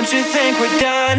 Don't you think we're done?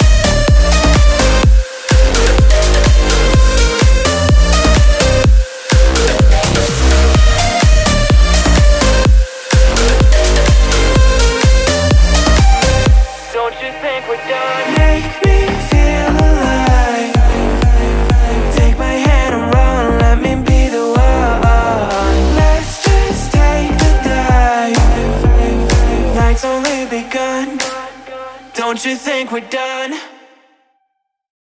Don't you think we're done?